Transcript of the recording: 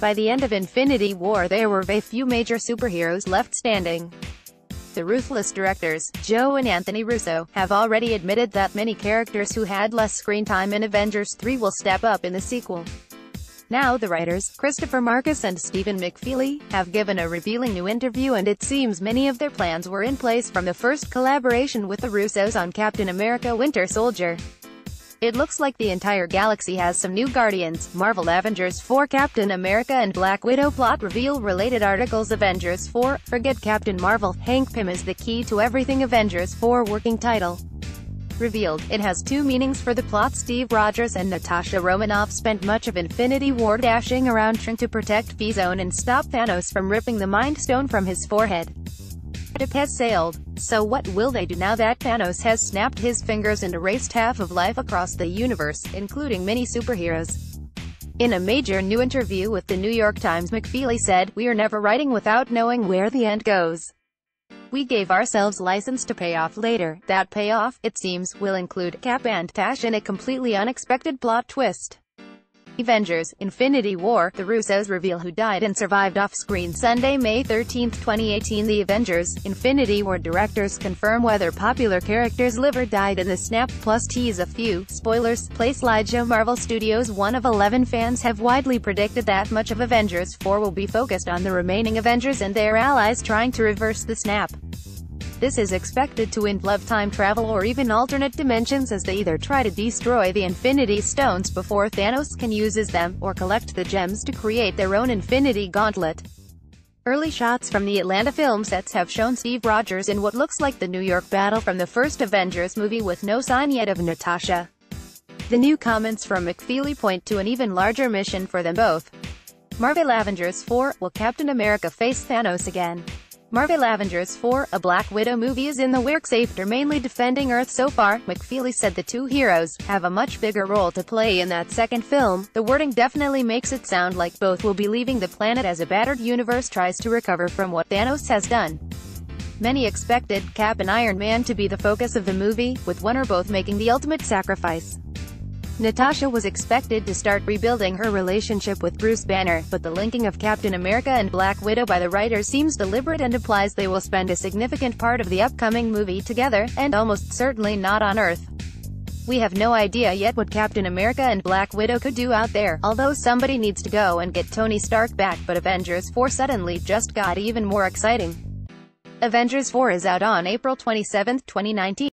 By the end of Infinity War there were very few major superheroes left standing. The ruthless directors, Joe and Anthony Russo, have already admitted that many characters who had less screen time in Avengers 3 will step up in the sequel. Now the writers, Christopher Markus and Stephen McFeely, have given a revealing new interview, and it seems many of their plans were in place from the first collaboration with the Russos on Captain America: Winter Soldier. It looks like the entire galaxy has some new Guardians, Marvel Avengers 4 Captain America and Black Widow plot reveal related articles. Avengers 4, forget Captain Marvel, Hank Pym is the key to everything. Avengers 4 working title revealed. It has two meanings for the plot. Steve Rogers and Natasha Romanoff spent much of Infinity War dashing around trying to protect V-Zone and stop Thanos from ripping the Mind Stone from his forehead. Ship has sailed, so what will they do now that Thanos has snapped his fingers and erased half of life across the universe, including many superheroes? In a major new interview with the New York Times, McFeely said, "We are never writing without knowing where the end goes. We gave ourselves license to pay off later. That payoff, it seems, will include Cap and Tash in a completely unexpected plot twist." Avengers: Infinity War, the Russos reveal who died and survived off-screen. Sunday, May 13, 2018. The Avengers: Infinity War directors confirm whether popular characters live or died in the snap, plus tease a few spoilers. Play slideshow. Marvel Studios' 1 of 11 fans have widely predicted that much of Avengers 4 will be focused on the remaining Avengers and their allies trying to reverse the snap. This is expected to involve time travel or even alternate dimensions, as they either try to destroy the Infinity Stones before Thanos can use them, or collect the gems to create their own Infinity Gauntlet. Early shots from the Atlanta film sets have shown Steve Rogers in what looks like the New York battle from the first Avengers movie, with no sign yet of Natasha. The new comments from McFeely point to an even larger mission for them both. Marvel Avengers 4, will Captain America face Thanos again? Marvel Avengers 4, a Black Widow movie is in the works after mainly defending Earth so far. McFeely said the two heroes have a much bigger role to play in that second film. The wording definitely makes it sound like both will be leaving the planet as a battered universe tries to recover from what Thanos has done. Many expected Cap and Iron Man to be the focus of the movie, with one or both making the ultimate sacrifice. Natasha was expected to start rebuilding her relationship with Bruce Banner, but the linking of Captain America and Black Widow by the writers seems deliberate and implies they will spend a significant part of the upcoming movie together, and almost certainly not on Earth. We have no idea yet what Captain America and Black Widow could do out there, although somebody needs to go and get Tony Stark back. But Avengers 4 suddenly just got even more exciting. Avengers 4 is out on April 27, 2019.